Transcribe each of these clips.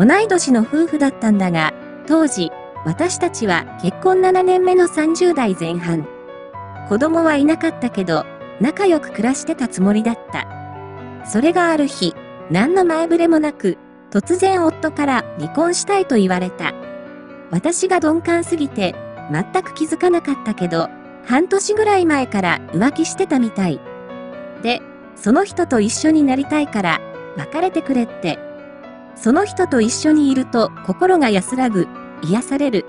同い年の夫婦だったんだが、当時、私たちは結婚7年目の30代前半。子供はいなかったけど、仲良く暮らしてたつもりだった。それがある日、何の前触れもなく、突然夫から離婚したいと言われた。私が鈍感すぎて、全く気づかなかったけど、半年ぐらい前から浮気してたみたい。で、その人と一緒になりたいから、別れてくれって。その人と一緒にいると心が安らぐ、癒される。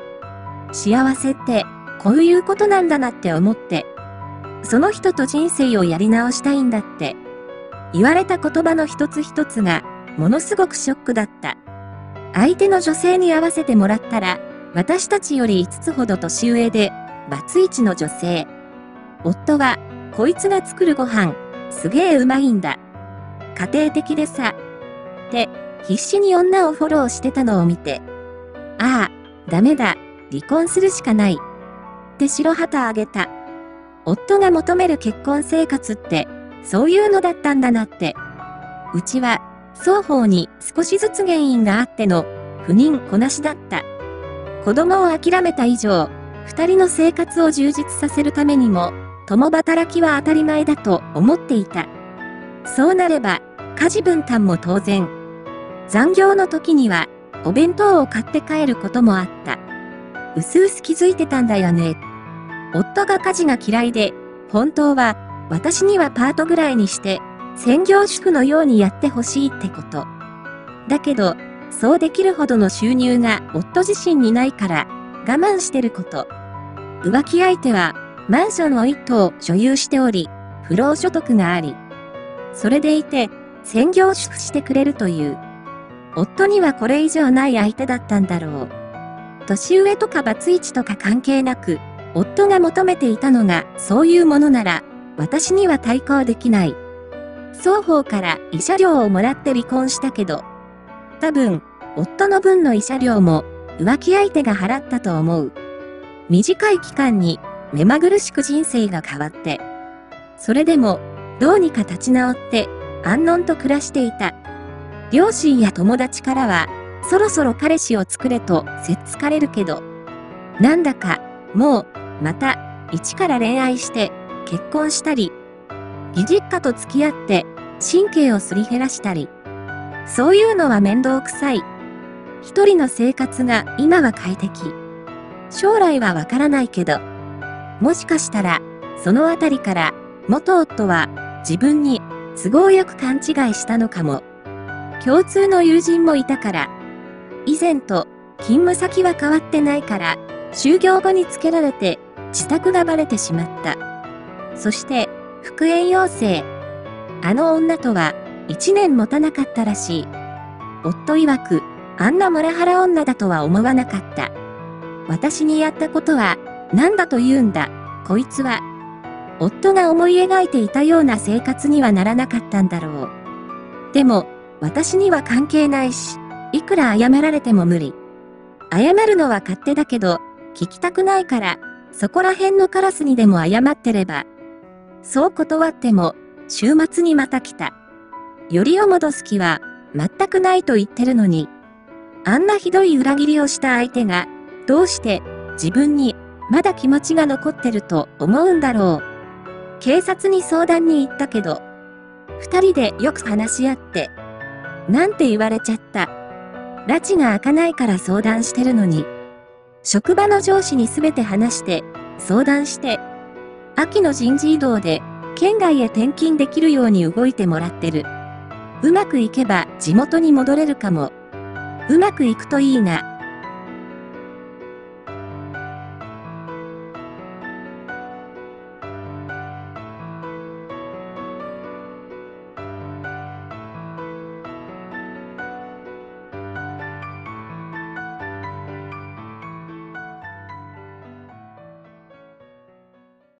幸せって、こういうことなんだなって思って。その人と人生をやり直したいんだって。言われた言葉の一つ一つが、ものすごくショックだった。相手の女性に会わせてもらったら、私たちより5つほど年上で、バツイチの女性。夫は、こいつが作るご飯、すげえうまいんだ。家庭的でさ。って、必死に女をフォローしてたのを見て。ああ、ダメだ、離婚するしかない。って白旗あげた。夫が求める結婚生活って、そういうのだったんだなって。うちは、双方に少しずつ原因があっての、不妊こなしだった。子供を諦めた以上、二人の生活を充実させるためにも、共働きは当たり前だと思っていた。そうなれば、家事分担も当然。残業の時には、お弁当を買って帰ることもあった。うすうす気づいてたんだよね。夫が家事が嫌いで、本当は、私にはパートぐらいにして、専業主婦のようにやってほしいってこと。だけど、そうできるほどの収入が夫自身にないから、我慢してること。浮気相手は、マンションを一棟所有しており、不労所得があり。それでいて、専業主婦してくれるという。夫にはこれ以上ない相手だったんだろう。年上とかバツイチとか関係なく、夫が求めていたのがそういうものなら、私には対抗できない。双方から慰謝料をもらって離婚したけど、多分、夫の分の慰謝料も浮気相手が払ったと思う。短い期間に目まぐるしく人生が変わって、それでもどうにか立ち直って安穏と暮らしていた。両親や友達からは、そろそろ彼氏を作れとせっつかれるけど、なんだか、もう、また、一から恋愛して、結婚したり、義実家と付き合って、神経をすり減らしたり、そういうのは面倒くさい。一人の生活が今は快適。将来はわからないけど、もしかしたら、そのあたりから、元夫は、自分に、都合よく勘違いしたのかも。共通の友人もいたから、以前と勤務先は変わってないから、就業後につけられて自宅がバレてしまった。そして、復縁要請。あの女とは1年持たなかったらしい。夫曰く、あんなモラハラ女だとは思わなかった。私にやったことは、なんだと言うんだ、こいつは。夫が思い描いていたような生活にはならなかったんだろう。でも、私には関係ないし、いくら謝られても無理。謝るのは勝手だけど、聞きたくないから、そこら辺のカラスにでも謝ってれば。そう断っても、週末にまた来た。よりを戻す気は、全くないと言ってるのに。あんなひどい裏切りをした相手が、どうして、自分に、まだ気持ちが残ってると思うんだろう。警察に相談に行ったけど、二人でよく話し合って、なんて言われちゃった。拉致が開かないから相談してるのに。職場の上司にすべて話して、相談して。秋の人事異動で、県外へ転勤できるように動いてもらってる。うまくいけば地元に戻れるかも。うまくいくといいが、